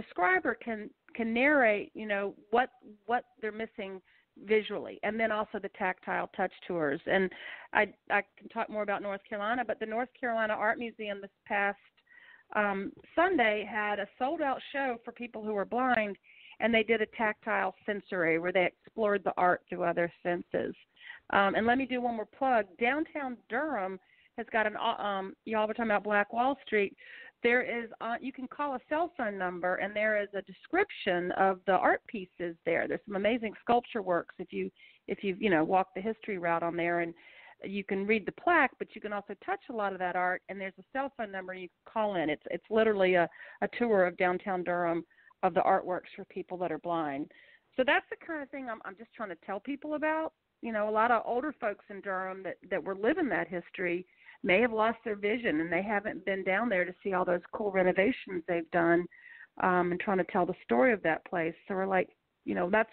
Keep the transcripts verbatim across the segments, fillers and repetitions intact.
describer can can narrate, you know, what what they're missing visually, and then also the tactile touch tours. And I I can talk more about North Carolina, but the North Carolina Art Museum this past um, Sunday had a sold-out show for people who were blind, and they did a tactile sensory where they explored the art through other senses. Um, and let me do one more plug. Downtown Durham has got an, um, y'all were talking about Black Wall Street. There is, uh, you can call a cell phone number, and there is a description of the art pieces there. There's some amazing sculpture works if you, if you, you know, walk the history route on there, and you can read the plaque, but you can also touch a lot of that art, and there's a cell phone number you can call in. It's, it's literally a, a tour of Downtown Durham of the artworks for people that are blind. So that's the kind of thing I'm, I'm just trying to tell people about. You know, a lot of older folks in Durham that, that were living that history may have lost their vision, and they haven't been down there to see all those cool renovations they've done, um, and trying to tell the story of that place. So we're like, you know, that's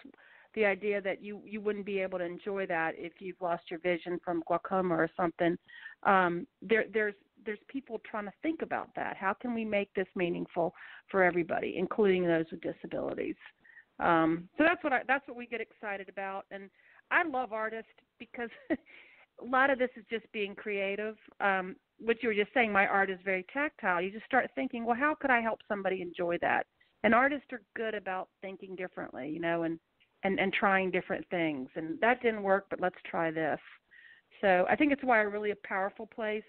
the idea that you, you wouldn't be able to enjoy that if you've lost your vision from glaucoma or something. Um, there, there's there's people trying to think about that. How can we make this meaningful for everybody, including those with disabilities? Um, so that's what I, that's what we get excited about. And I love artists because a lot of this is just being creative. Um, what you were just saying, my art is very tactile. You just start thinking, well, how could I help somebody enjoy that? And artists are good about thinking differently, you know, and, and, and trying different things. And that didn't work, but let's try this. So I think it's why a really a powerful place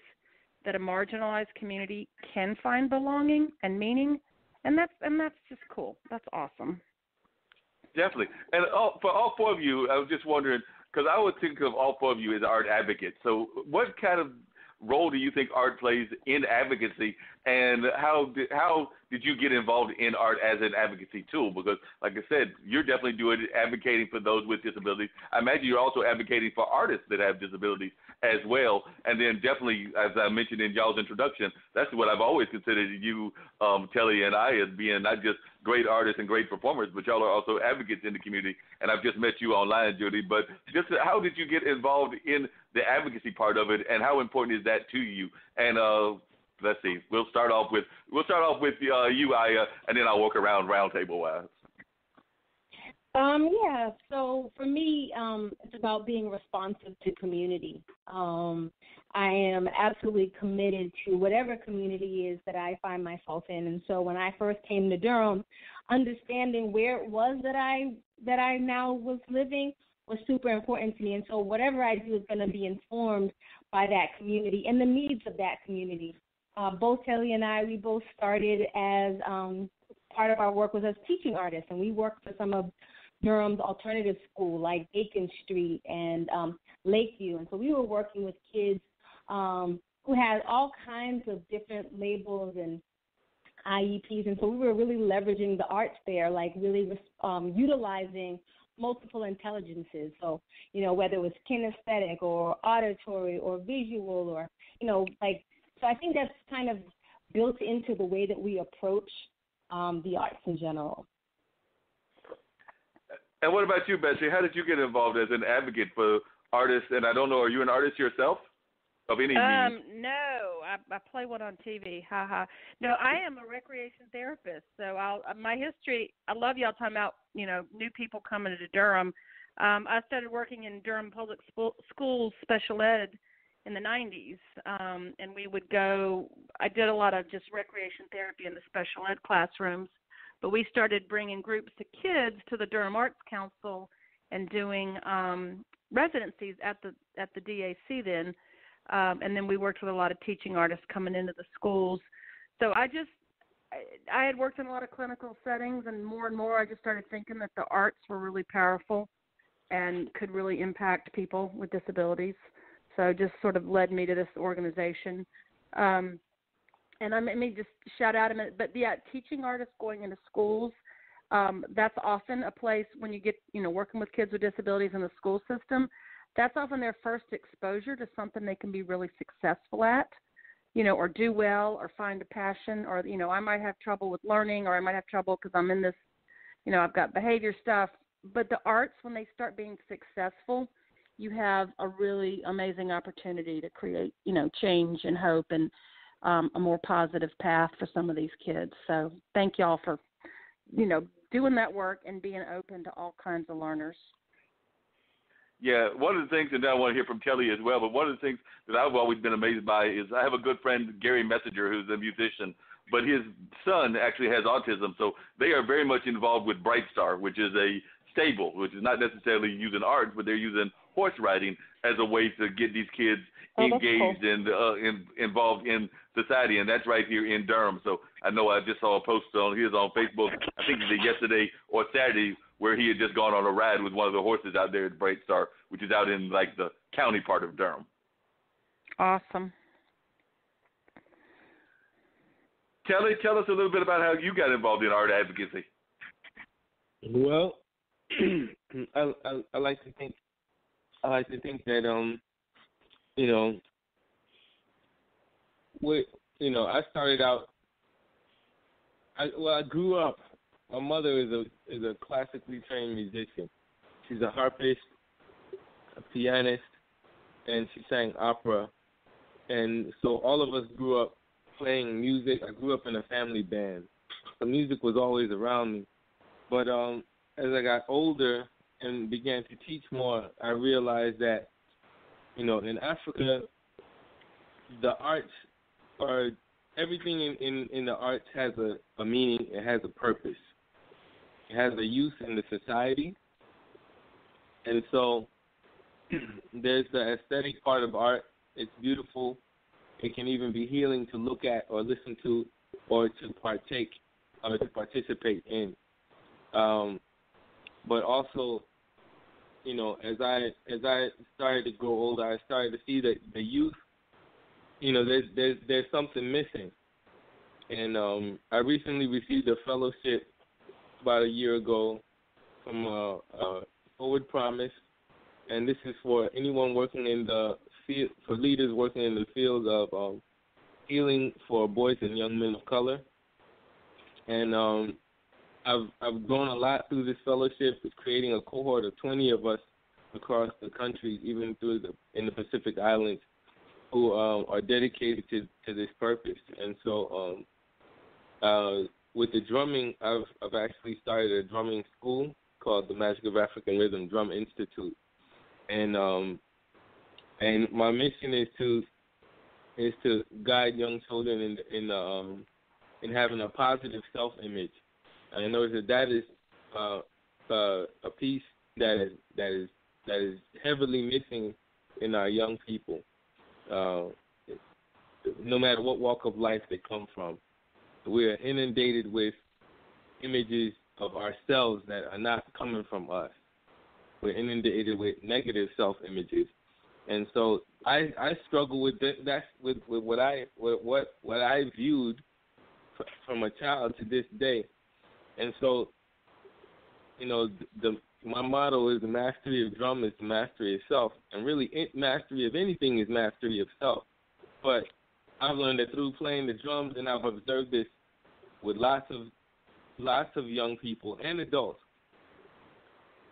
that a marginalized community can find belonging and meaning. And that's, and that's just cool. That's awesome. Definitely. And all, for all four of you, I was just wondering, because I would think of all four of you as art advocates. So what kind of role do you think art plays in advocacy, and how did, how did you get involved in art as an advocacy tool? Because, like I said, you're definitely doing advocating for those with disabilities. I imagine you're also advocating for artists that have disabilities as well. And then definitely, as I mentioned in y'all's introduction, that's what I've always considered you, um, Kelly, and I as being not just great artists and great performers, but y'all are also advocates in the community. And I've just met you online, Judy. But just how did you get involved in the advocacy part of it, and how important is that to you? And uh, let's see, we'll start off with we'll start off with uh, you, Aya, and then I'll walk around roundtable wise. Um, yeah, so for me, um, it's about being responsive to community. Um, I am absolutely committed to whatever community is that I find myself in. And so when I first came to Durham, understanding where it was that I that I now was living was super important to me. And so whatever I do is going to be informed by that community and the needs of that community. Uh, both Kelly and I, we both started as um, part of our work was as teaching artists, and we worked for some of Durham's alternative school, like Bacon Street and um, Lakeview. And so we were working with kids um, who had all kinds of different labels and I E Ps. And so we were really leveraging the arts there, like really um, utilizing multiple intelligences. So, you know, whether it was kinesthetic or auditory or visual or, you know, like, so I think that's kind of built into the way that we approach um, the arts in general. And what about you, Betsy? How did you get involved as an advocate for artists? And I don't know, are you an artist yourself of any Um means? No, I, I play one on T V. Ha ha. No, I am a recreation therapist. So I'll, my history, I love y'all talking about, you know, new people coming to Durham. Um, I started working in Durham Public Schools special ed in the nineties, um, and we would go, I did a lot of just recreation therapy in the special ed classrooms. But we started bringing groups of kids to the Durham Arts Council and doing um, residencies at the at the D A C then. Um, and then we worked with a lot of teaching artists coming into the schools. So I just, I, I had worked in a lot of clinical settings, and more and more I just started thinking that the arts were really powerful and could really impact people with disabilities. So it just sort of led me to this organization. Um And I may just shout out a minute, but yeah, teaching artists going into schools, um, that's often a place when you get, you know, working with kids with disabilities in the school system, that's often their first exposure to something they can be really successful at, you know, or do well or find a passion or, you know, I might have trouble with learning or I might have trouble because I'm in this, you know, I've got behavior stuff. But the arts, when they start being successful, you have a really amazing opportunity to create, you know, change and hope and Um, a more positive path for some of these kids. So thank y'all for you know, doing that work and being open to all kinds of learners. Yeah, one of the things, and I want to hear from Kelly as well, but one of the things that I've always been amazed by is I have a good friend, Gary Messenger, who's a musician, but his son actually has autism, so they are very much involved with Bright Star, which is a stable, which is not necessarily using arts, but they're using horse riding as a way to get these kids oh, engaged cool. and uh, in, involved in society, and that's right here in Durham. So I know I just saw a post on his on Facebook, I think it was yesterday or Saturday, where he had just gone on a ride with one of the horses out there at Bright Star, which is out in, like, the county part of Durham. Awesome. Kelly, tell us a little bit about how you got involved in art advocacy. Well, I, I, I like to think I like to think that um, you know, with you know, I started out. I, well, I grew up. My mother is a is a classically trained musician. She's a harpist, a pianist, and she sang opera. And so all of us grew up playing music. I grew up in a family band. The music was always around me. But um, as I got older and began to teach more, I realized that, you know, in Africa, the arts are, everything in, in, in the arts has a, a meaning. It has a purpose. It has a use in the society. And so there's the aesthetic part of art. It's beautiful. It can even be healing to look at or listen to or to partake or to participate in. Um, but also, you know, as I as I started to grow older, I started to see that the youth, you know, there's there's, there's something missing. And um, I recently received a fellowship about a year ago from uh, uh, Forward Promise, and this is for anyone working in the field, for leaders working in the field of um, healing for boys and young men of color. And um, I've I've grown a lot through this fellowship. It's creating a cohort of twenty of us across the country, even through the in the Pacific Islands, who um, are dedicated to, to this purpose. And so um, uh, with the drumming, I've I've actually started a drumming school called the Magic of African Rhythm Drum Institute, and um, and my mission is to is to guide young children in in um, in having a positive self image. And I know that that is uh, uh, a piece that is that is that is heavily missing in our young people, uh, no matter what walk of life they come from. We are inundated with images of ourselves that are not coming from us. We're inundated with negative self-images, and so I, I struggle with that. That's with, with what I with what what I viewed from a child to this day, and so you know the my motto is the mastery of drum is the mastery of self, and really mastery of anything is mastery of self, but I've learned that through playing the drums, and I've observed this with lots of lots of young people and adults.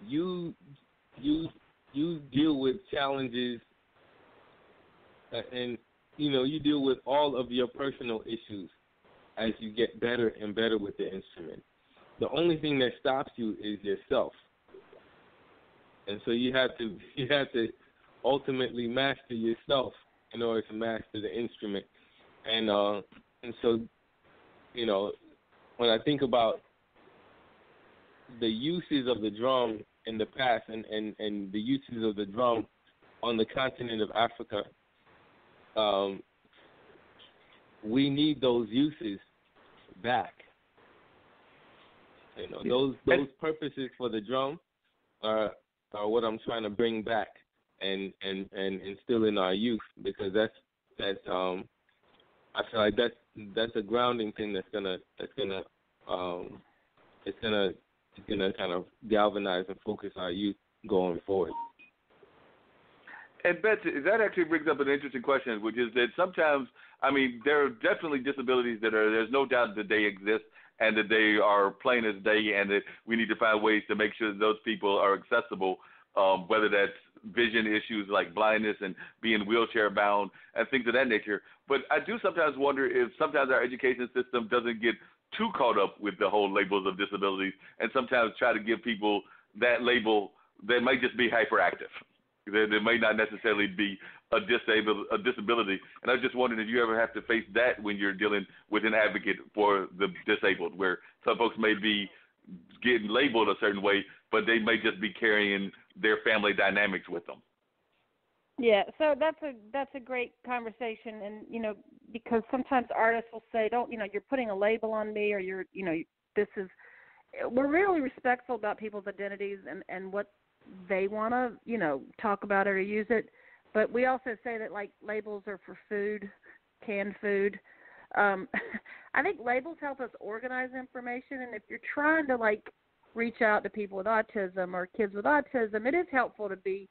You you you deal with challenges, and you know you deal with all of your personal issues as you get better and better with the instrument. The only thing that stops you is yourself, and so you have to you have to ultimately master yourself in order to master the instrument. And uh, and so, you know, when I think about the uses of the drum in the past and, and, and the uses of the drum on the continent of Africa, um, we need those uses back. You know, those those purposes for the drum are are what I'm trying to bring back and and and instill in our youth, because that's that's um. I feel like that's that's a grounding thing that's gonna that's gonna um, it's gonna it's gonna kind of galvanize and focus our youth going forward. And Betsy, that actually brings up an interesting question, which is that sometimes, I mean, there are definitely disabilities that are there's no doubt that they exist and that they are plain as day, and that we need to find ways to make sure that those people are accessible, um, whether that's vision issues like blindness and being wheelchair bound and things of that nature. But I do sometimes wonder if sometimes our education system doesn't get too caught up with the whole labels of disabilities and sometimes try to give people that label that may just be hyperactive. There, there may not necessarily be a, disabled, a disability. And I was just wondering if you ever have to face that when you're dealing with an advocate for the disabled, where some folks may be getting labeled a certain way, but they may just be carrying their family dynamics with them. Yeah, so that's a that's a great conversation, and you know, because sometimes artists will say, "Don't you know, you're putting a label on me, or you're you know, this is." We're really respectful about people's identities and, and what they want to you know talk about or use it, but we also say that like labels are for food, canned food. Um, I think labels help us organize information, and if you're trying to like reach out to people with autism or kids with autism, it is helpful to be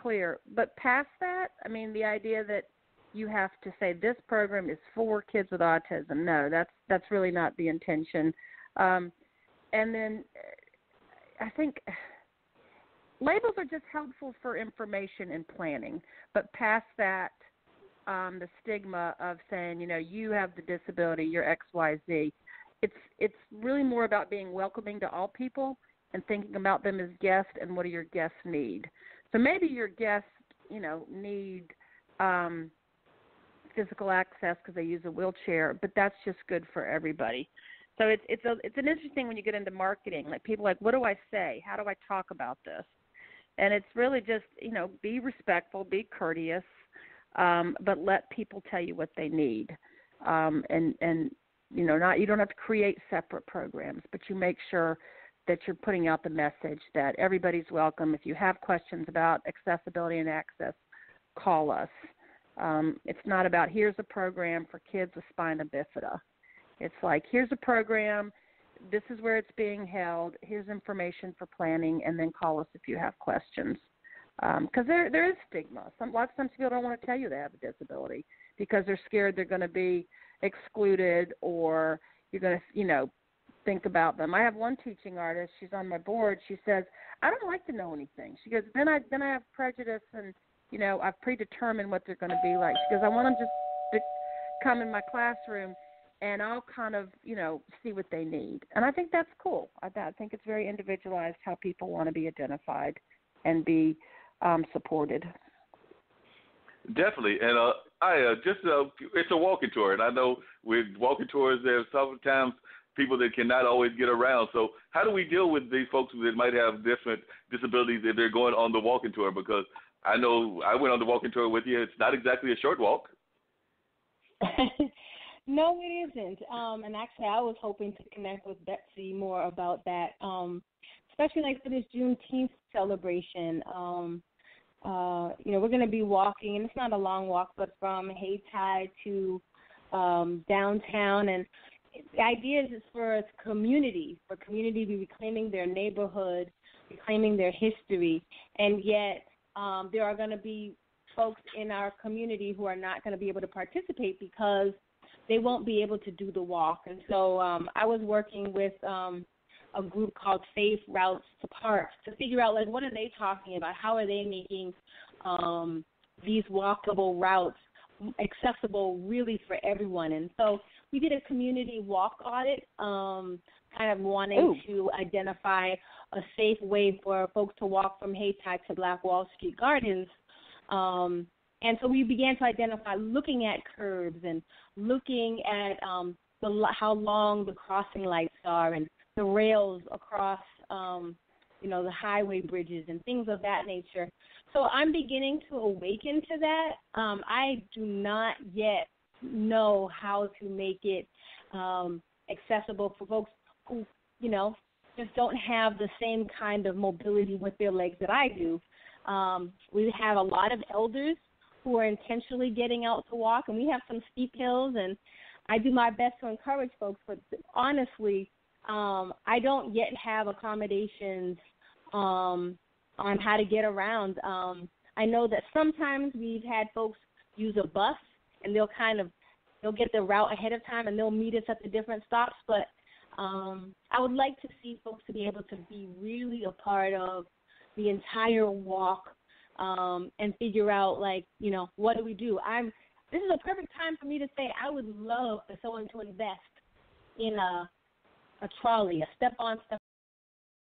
clear. But past that, I mean, the idea that you have to say this program is for kids with autism, no, that's that's really not the intention. Um, and then I think labels are just helpful for information and planning, but past that, um, the stigma of saying, you know, you have the disability, you're X, Y, Z, it's, it's really more about being welcoming to all people and thinking about them as guests and what do your guests need. So maybe your guests, you know, need um, physical access because they use a wheelchair, but that's just good for everybody. So it's it's a, it's an interesting when you get into marketing, like people are like, what do I say? How do I talk about this? And it's really just, you know, be respectful, be courteous, um, but let people tell you what they need. Um, and, and, you know, not you don't have to create separate programs, but you make sure that you're putting out the message that everybody's welcome. If you have questions about accessibility and access, call us. Um, it's not about here's a program for kids with spina bifida. It's like here's a program, this is where it's being held, here's information for planning, and then call us if you have questions. Because um, there there is stigma. Some, lots of times people don't want to tell you they have a disability because they're scared they're going to be excluded or you're going to, you know, think about them. I have one teaching artist, she's on my board, she says, I don't like to know anything. She goes, then I then I have prejudice and, you know, I've predetermined what they're going to be like. She goes, I want them just to come in my classroom and I'll kind of, you know, see what they need. And I think that's cool. I, I think it's very individualized how people want to be identified and be um, supported. Definitely. And uh, I uh, just, uh, it's a walking tour. And I know with walking tours, there's sometimes people that cannot always get around. So how do we deal with these folks that might have different disabilities if they're going on the walking tour? Because I know I went on the walking tour with you. It's not exactly a short walk. No, it isn't. Um, and actually, I was hoping to connect with Betsy more about that, um, especially like for this Juneteenth celebration. Um, uh, you know, we're going to be walking, and it's not a long walk, but from Haytack to um, downtown. And the idea is it's for its community, for community to be reclaiming their neighborhood, reclaiming their history, and yet um, there are going to be folks in our community who are not going to be able to participate because they won't be able to do the walk. And so um, I was working with um, a group called Safe Routes to Parks to figure out, like, what are they talking about? How are they making um, these walkable routes accessible really for everyone? And so we did a community walk audit, um, kind of wanting Ooh. to identify a safe way for folks to walk from Haytack to Black Wall Street Gardens. Um, and so we began to identify looking at curbs and looking at um, the, how long the crossing lights are and the rails across, um, you know, the highway bridges and things of that nature. So I'm beginning to awaken to that. Um, I do not yet know how to make it um, accessible for folks who, you know, just don't have the same kind of mobility with their legs that I do. Um, we have a lot of elders who are intentionally getting out to walk, and we have some steep hills, and I do my best to encourage folks, but honestly, um, I don't yet have accommodations um, on how to get around. Um, I know that sometimes we've had folks use a bus, and they'll kind of they'll get the route ahead of time, and they'll meet us at the different stops, but um, I would like to see folks to be able to be really a part of the entire walk um, and figure out, like, you know, what do we do? I'm. This is a perfect time for me to say I would love for someone to invest in a a trolley, a step-on, step